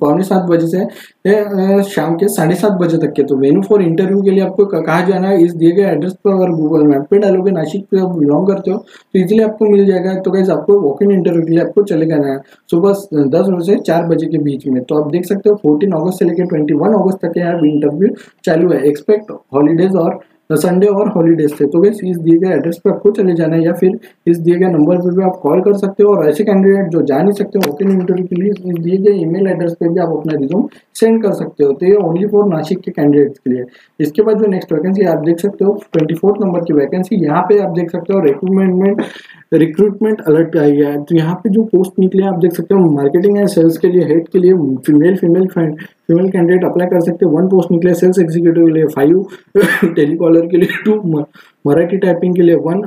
पौने सात बजे से शाम के साढ़े सात बजे तक के। तो वेन्यू फॉर इंटरव्यू के लिए आपको कहाँ जाना है इस दिए गए एड्रेस पर, अगर गूगल मैप पे डालोगे नासिक पे आप बिलोंग करते हो तो इजीली आपको मिल जाएगा। तो गाइस आपको वॉक इन इंटरव्यू के लिए आपको चले जाना है सुबह दस बजे से चार बजे के बीच में। तो आप देख सकते हो फोर्टीन अगस्त से लेकर ट्वेंटी वन अगस्त तक यहाँ इंटरव्यू चालू है, एक्सपेक्ट हॉलीडेज और संडे और हॉलीडेज से। तो गाइस इस दिए गए एड्रेस पर आपको चले जाना है या फिर इस दिए गए नंबर पर भी आप कॉल कर सकते हो और ऐसे कैंडिडेट जो जा नहीं सकते हो ओपन इंटरव्यू के लिए इस दिए गए ईमेल एड्रेस पे भी आप अपना रिज्यूम सेंड कर सकते हो। तो ये ओनली फॉर नासिक के कैंडिडेट्स के लिए। इसके बाद जो नेक्स्ट वैकेंसी आप देख सकते हो ट्वेंटी फोर्थ नंबर की वैकेंसी, यहाँ पे आप देख सकते हो रिक्रूटमेंट रिक्रूटमेंट अलर्ट आई है। तो यहाँ पे जो पोस्ट निकले आप देख सकते हो मार्केटिंग एंड सेल्स के लिए हेड के लिए female female female candidate apply कर सकते हैं। वन पोस्ट निकले सेल्स एग्जीक्यूटिव के लिए फाइव, टेलीकॉलर के लिए टू, मराठी टाइपिंग के लिए वन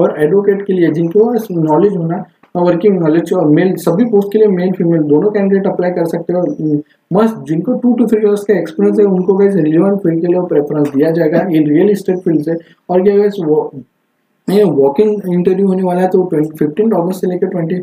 और एडवोकेट के लिए जिनको नॉलेज होना वर्किंग नॉलेज और मेल सभी पोस्ट के लिए मेल फीमेल दोनों कैंडिडेट अप्लाई कर सकते हो। मस्ट जिनको टू टू थ्री इयर्स का एक्सपीरियंस है उनको गाइस रिलेवेंट फील्ड के लिए प्रेफरेंस दिया जाएगा इन रियल इस्टेट फील्ड से। और क्या गाइस वो ये वॉक इन इंटरव्यू होने वाला है तो फिफ्टीन अगस्त से लेकर ट्वेंटी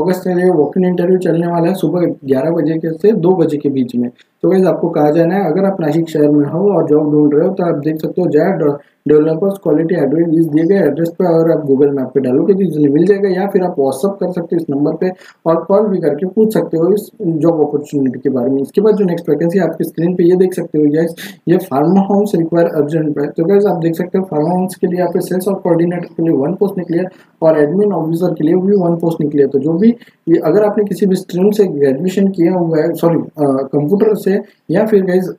अगस्त से लेकर वॉक इन इंटरव्यू चलने वाला है सुबह ग्यारह बजे के से दो बजे के बीच में। तो गाइस आपको कहा जाना है अगर आप नासिक शहर में हो और जॉब ढूंढ रहे हो तो आप देख सकते हो जय डेवलपर्स क्वालिटी एडवाइस इस दिए गए एड्रेस पर और आप गूगल मैप पे डालोगे तो इजिली मिल जाएगा या फिर आप व्हाट्सअप कर सकते हो इस नंबर पे और कॉल भी करके पूछ सकते हो इस जॉब अपॉर्चुनिटी के बारे में। इसके बाद जो नेक्स्ट वैकेंसी आपकी स्क्रीन पे ये देख सकते हो गाइस, ये फार्मा हाउस रिक्वायर अर्जेंट है। तो गाइस आप देख सकते हो फार्मा हाउस के लिए यहाँ पे सेल्स और कोऑर्डिनेटर के लिए वन पोस्ट निकली है और एडमिन ऑफिसर के लिए भी वन पोस्ट निकली है। तो जो भी अगर आपने किसी भी स्ट्रीम से ग्रेजुएशन किया हुआ है सॉरी कंप्यूटर से या फिर गाइस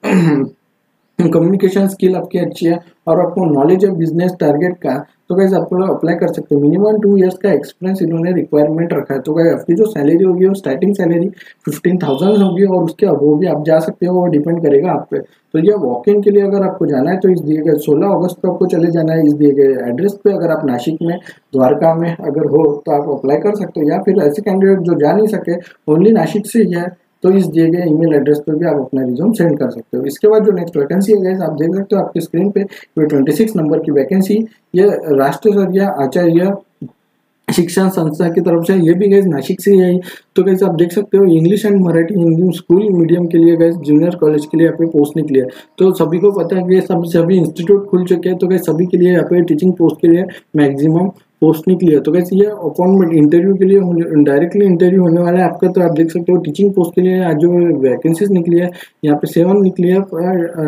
कम्युनिकेशन स्किल आपकी अच्छी है और आपको नॉलेज है बिजनेस टारगेट का, तो गाइस आप लोग अप्लाई कर सकते हो। मिनिमम टू इयर्स का एक्सपीरियंस इन्होंने रिक्वायरमेंट रखा है। तो गाइस आपकी जो सैलरी होगी वो स्टार्टिंग सैलरी फिफ्टीन थाउजेंड होगी और उसके अबव भी आप जा सकते हो, वो डिपेंड करेगा आप पे। तो ये वॉक इन के लिए अगर आपको जाना है तो इस दिए गए सोलह अगस्त को आपको चले जाना है इस दिए गए एड्रेस पे। अगर आप नासिक में, द्वारका में अगर हो तो आप अप्लाई कर सकते हो, या फिर ऐसे कैंडिडेट जो जा नहीं सके ओनली नासिक से ही है तो इस दिए गए ईमेल एड्रेस पर भी आप अपना रिज्यूम सेंड कर सकते हो। इसके बाद जो नेक्स्ट वैकेंसी है गाइस आप देख सकते हो आपकी स्क्रीन पे, ये छब्बीस नंबर की वैकेंसी, ये राष्ट्रीय आचार्य शिक्षण संस्था की तरफ से, ये भी गाइस नासिक से है। तो गाइस आप देख सकते हो English and Marathi Hindi school medium के लिए गाइस जूनियर कॉलेज के लिए यहाँ पे पोस्ट निकली है। तो सभी को पता है कि सब सभी इंस्टीट्यूट खुल चुके हैं, तो गाइस सभी के लिए यहाँ पे टीचिंग पोस्ट के लिए मैक्सिमम पोस्ट निकली है। तो गाइस ये अपॉइंटमेंट इंटरव्यू के लिए डायरेक्टली इंटरव्यू होने वाला है आपका। तो आप देख सकते हो टीचिंग पोस्ट के लिए आज जो वैकेंसीज निकली है यहाँ पे सेवन निकली है,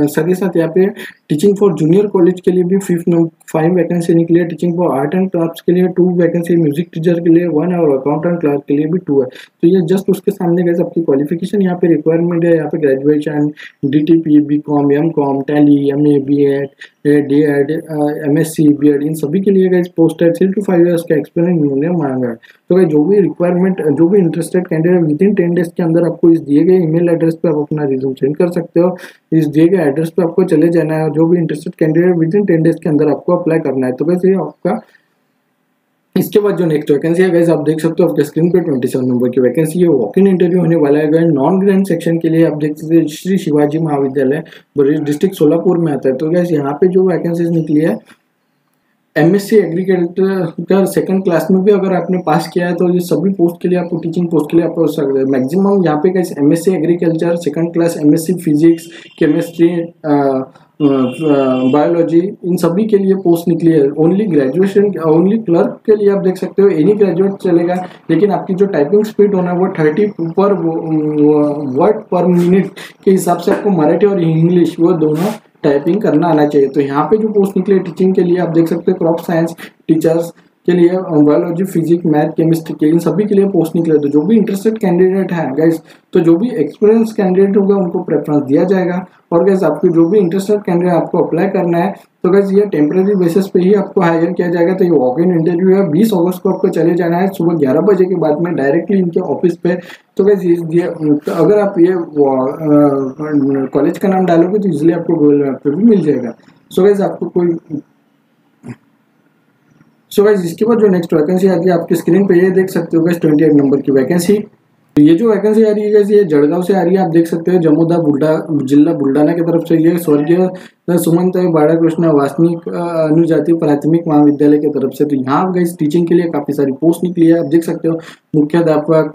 साथ ही साथ यहाँ पे टीचिंग फॉर जूनियर कॉलेज के लिए भी फिफ्थ फाइव वैकेंसी निकली है, teaching for art and craft के लिए टू वैकेंसी, म्यूजिक टीचर के लिए वन और अकाउंटेंट क्लार्क के लिए भी टू है। तो ये जस्ट उसके सामने गाइस आपकी क्वालिफिकेशन यहाँ पे रिक्वायरमेंट है, यहाँ पे graduation, D T P, B com, M com, tally, M A, B Ed, D Ed, M S C, B Ed, इन सभी के लिए गाइस पोस्ट है। थ्री टू फाइव ईयर्स का एक्सपीरियंस इन्होंने मांगा है। तो गाइस जो भी रिक्वायरमेंट, जो भी interested candidate within ten days के अंदर आपको इस दिए गए ईमेल एड्रेस पर आप अपना रिज्यूम सेंड कर सकते हो। इस दिए गए एड्रेस पर आपको चले जाना है, जो भी interested candidate within ten days के अंदर आपको अप्लाई करना है। तो गाइस ये आपका, इसके बाद जो नेक्स्ट वैकेंसी है गाइस आप देख सकते हो आपके स्क्रीन पे ट्वेंटी सेवन नंबर की वैकेंसी है, वॉक इन इंटरव्यू होने वाला है। नॉन ग्रैंड सेक्शन के लिए आप देख सकते हैं श्री शिवाजी महाविद्यालय, डिस्ट्रिक्ट सोलापुर में आता है। तो गाइस यहाँ पे जो वैकेंसीज निकली है एमएससी एग्रीकल्चर का सेकंड क्लास में भी अगर आपने पास किया है तो ये सभी पोस्ट के लिए आपको, टीचिंग पोस्ट के लिए आपको मैक्सिमम यहाँ पे guys MSc agriculture second class, MSc physics, chemistry, biology, इन सभी के लिए पोस्ट निकली है। ओनली ग्रेजुएशन, ओनली क्लर्क के लिए आप देख सकते हो एनी ग्रेजुएट चलेगा, लेकिन आपकी जो टाइपिंग स्पीड होना है वो थर्टी पर वर्ड पर मिनट के हिसाब से आपको मराठी और इंग्लिश वो दोनों टाइपिंग करना आना चाहिए। तो यहाँ पे जो पोस्ट निकले टीचिंग के लिए आप देख सकते हो क्रॉप साइंस टीचर्स के लिए, बायोलॉजी, फिजिक्स, मैथ, केमिस्ट्री के, इन सभी के लिए पोस्ट निकले। तो जो भी इंटरेस्टेड कैंडिडेट है गाइस, तो जो भी एक्सपीरियंस कैंडिडेट होगा उनको प्रेफरेंस दिया जाएगा। और गाइस आपके जो भी इंटरेस्टेड कैंडिडेट आपको अप्लाई करना है तो गाइस ये टेम्प्रेरी बेसिस पे ही आपको हायर किया जाएगा। तो ये वॉक इन इंटरव्यू है, बीस अगस्त को आपको चले जाना है सुबह ग्यारह बजे के बाद में डायरेक्टली इनके ऑफिस पे। तो गाइस ये अगर आप ये कॉलेज का नाम डालोगे तो इजिली आपको गूगल मैप पर भी मिल जाएगा। सो गाइस आपको कोई सो so गाइस इसके बाद जो नेक्स्ट वैकेंसी आती है आपकी स्क्रीन पे, ये देख सकते हो गाइस ट्वेंटी एट नंबर की वैकेंसी। ये जो वैकेंसी आ रही है गाइस ये जड़गांव से आ रही है, आप देख सकते हो जमुदा बुल्डा जिला बुल्डाना की तरफ से। ये स्वर्गीय सुमंत बाळाकृष्ण वासनिक अनुजाति प्राथमिक महाविद्यालय की तरफ से। तो यहाँ गाइस टीचिंग के लिए काफ़ी सारी पोस्ट निकली है, आप देख सकते हो मुख्याध्यापक,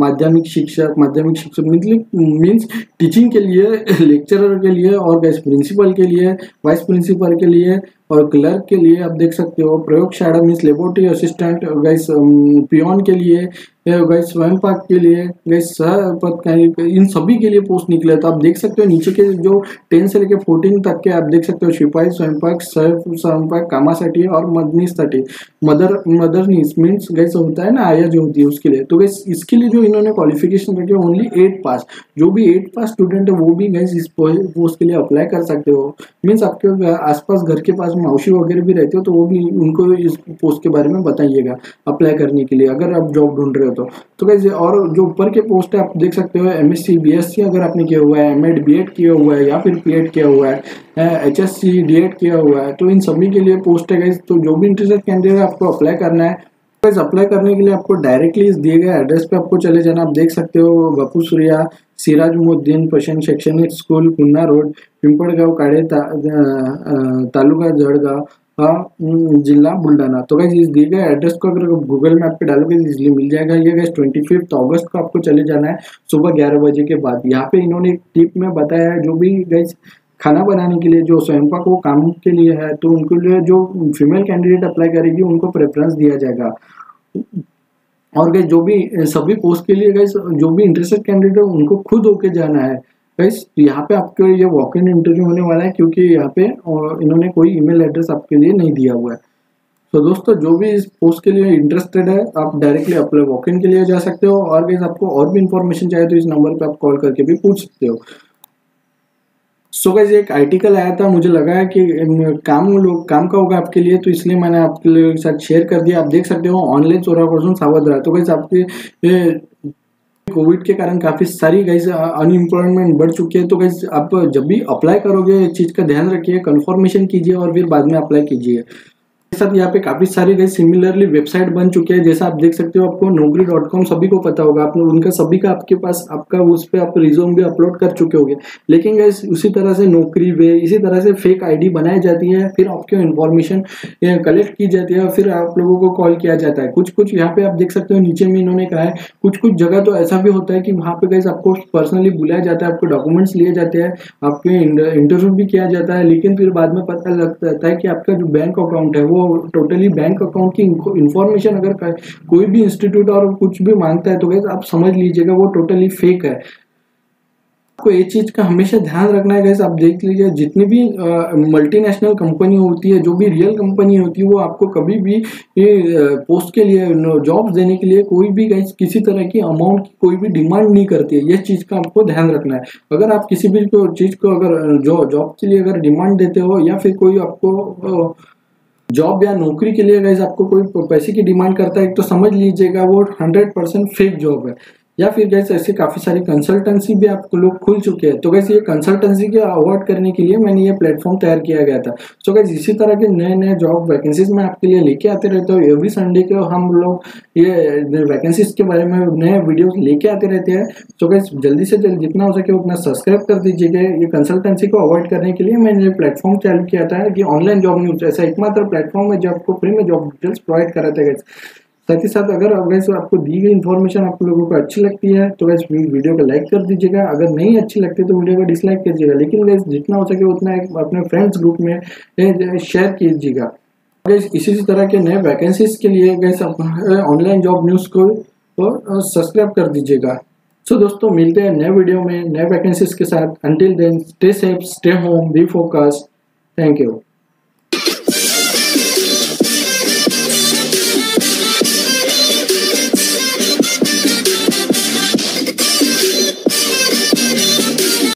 माध्यमिक शिक्षक, माध्यमिक शिक्षक मीन्स टीचिंग के लिए, लेक्चरर के लिए, और गाइस प्रिंसिपल के लिए, वाइस प्रिंसिपल के लिए और क्लर्क के लिए आप देख सकते हो। प्रयोगशाला means laboratory assistant, guys peon के लिए, गाइस स्वयंपाक के लिए, गाइस सहपद, इन सभी के लिए पोस्ट निकले। तो आप देख सकते हो नीचे के जो टेन से लेकर फोर्टीन तक के आप देख सकते हो शिपाई, स्वयंपाक, सह स्वयंपाक कामासाठी और मदनीससाठी, मदर मदरनीस मीन्स गाइस होता है ना आया जो होती है उसके लिए। तो गाइस इसके लिए जो इन्होंने क्वालिफिकेशन रखी है ओनली एट पास, जो भी एट पास स्टूडेंट है वो भी गाइस इस पोस्ट के लिए अप्लाई कर सकते हो। मीन्स आपके आसपास घर के पास मावशी वगैरह भी रहते हो तो वो भी उनको इस पोस्ट के बारे में बताइएगा अप्लाई करने के लिए अगर आप जॉब ढूंढ रहे हो तो। तो गाइस और जो ऊपर के पोस्ट है आप देख सकते हो एमएससी, बीएससी अगर आपने किया हुआ है, एमएड, बीएड किया हुआ है या फिर पीएड किया हुआ है, एचएससी, डीएड किया हुआ है, तो इन सभी के लिए पोस्ट है गाइस। तो जो भी इंटरेस्टेड कैंडिडेट आपको अप्लाई करना है, गाइस अप्लाई करने के लिए आपको डायरेक्टली इस दिए गए एड्रेस पे आपको चले जाना। आप देख सकते हो बापू सूर्या सिराजुद्दीन पशन शैक्षणिक स्कूल, पुन्ना रोड, पिंपळगाव काळे, ता, तालुका जळगाव, जिला बुल्डाना। तो गाइस इस दिए गए एड्रेस को अगर गूगल मैप पे डालोगे इजिली मिल जाएगा। ये गाइस ट्वेंटी फिफ्थ अगस्त को आपको चले जाना है सुबह ग्यारह बजे के बाद। यहाँ पे इन्होंने एक टिप में बताया है जो भी गाइस खाना बनाने के लिए, जो स्वयंपाक वो काम के लिए है तो उनके लिए जो फीमेल कैंडिडेट अप्लाई करेगी उनको प्रेफरेंस दिया जाएगा। और गाइस जो भी सभी पोस्ट के लिए गाइस जो भी इंटरेस्टेड कैंडिडेट है उनको खुद होके जाना है गाइस। यहाँ पे आपके ये वॉक इन इंटरव्यू होने वाला है क्योंकि यहाँ पे इन्होंने कोई ईमेल एड्रेस आपके लिए नहीं दिया हुआ है। तो दोस्तों जो भी इस पोस्ट के लिए इंटरेस्टेड है आप डायरेक्टली अप्लाई वॉक इन के लिए जा सकते हो। और गाइस आपको और भी इंफॉर्मेशन चाहिए तो इस नंबर पर आप कॉल करके भी पूछ सकते हो। सो गाइस एक आर्टिकल आया था, मुझे लगा कि काम लोग काम का होगा आपके लिए, तो इसलिए मैंने आपके लिए साथ शेयर कर दिया। आप देख सकते हो ऑनलाइन चोरागोर्जन सावध रहा। तो गाइस आपके कोविड के कारण काफ़ी सारी गाइस अनएम्प्लॉयमेंट बढ़ चुकी है। तो गाइस आप जब भी अप्लाई करोगे इस चीज़ का ध्यान रखिए, कंफर्मेशन कीजिए और फिर बाद में अप्लाई कीजिए। साथ यहाँ पे काफ़ी सारी गाइस सिमिलरली वेबसाइट बन चुके हैं। जैसा आप देख सकते हो आपको नौकरी डॉट कॉम सभी को पता होगा, आपने उनका सभी का आपके पास आपका उस पर आप रिज्यूम भी अपलोड कर चुके होंगे। लेकिन गाइस उसी तरह से नौकरी वे इसी तरह से फेक आईडी बनाई जाती है, फिर आपकी इन्फॉर्मेशन कलेक्ट की जाती है और फिर आप लोगों को कॉल किया जाता है। कुछ कुछ यहाँ पे आप देख सकते हो नीचे में इन्होंने कहा है, कुछ कुछ जगह तो ऐसा भी होता है कि वहाँ पे गाइस आपको पर्सनली बुलाया जाता है, आपको डॉक्यूमेंट्स लिए जाते हैं, आपके इंटरव्यू भी किया जाता है, लेकिन फिर बाद में पता लगता है कि आपका जो बैंक अकाउंट है वो टोटली बैंक अकाउंट की इंफॉर्मेशन अगर कोई भी इंस्टीट्यूट और कुछ भी मांगता है तो गाइस आप समझ लीजिएगा वो टोटली फेक है। आपको ये चीज़ का हमेशा ध्यान रखना है गाइस। आप देख लीजिए जितनी भी मल्टीनेशनल कंपनी होती है, जो भी रियल कंपनी होती है, वो आपको कभी भी ये पोस्ट के लिए जॉब्स देने के लिए कोई भी गाइस किसी तरह की अमाउंट की कोई भी डिमांड नहीं करती है। ये चीज़ का आपको ध्यान रखना है। अगर आप किसी भी चीज़ को अगर जॉब जॉब के लिए अगर डिमांड देते हो या फिर कोई आपको जॉब या नौकरी के लिए गाइस आपको कोई पैसे की डिमांड करता है तो समझ लीजिएगा वो हंड्रेड परसेंट फेक जॉब है। या फिर गाइस ऐसे काफ़ी सारी कंसल्टेंसी भी आपको लोग खुल चुके हैं। तो गाइस ये कंसल्टेंसी के अवॉइड करने के लिए मैंने ये प्लेटफॉर्म तैयार किया गया था। सो गाइस इसी तरह के नए नए जॉब वैकेंसीज मैं आपके लिए लेके आते रहता हूँ। एवरी संडे के हम लोग ये वैकेंसीज के बारे में नए वीडियोस लेके आते रहते हैं। सो गाइस जल्दी से जल्दी जितना हो सके उतना सब्सक्राइब कर दीजिएगा। ये कंसल्टेंसी को अवॉइड करने के लिए मैंने ये प्लेटफॉर्म चालू किया था कि ऑनलाइन जॉब न्यूज ऐसा एकमात्र प्लेटफॉर्म है जो आपको फ्री में जॉब डिटेल्स प्रोवाइड कराता है। साथ ही साथ अगर वैसे आपको दी गई इन्फॉर्मेशन आप लोगों को अच्छी लगती है तो वैसे वीडियो को लाइक कर दीजिएगा, अगर नहीं अच्छी लगती तो वीडियो को डिसलाइक कीजिएगा। लेकिन वैसे जितना हो सके उतना एक अपने फ्रेंड्स ग्रुप में शेयर कीजिएगा। वैसे इसी तरह के नए वैकेंसीज के लिए वैसे ऑनलाइन जॉब न्यूज़ को तो सब्सक्राइब कर दीजिएगा। सो so, दोस्तों मिलते हैं नए वीडियो में नए वैकेंसीज के साथ। Until then stay safe, stay home, be focused. Thank you.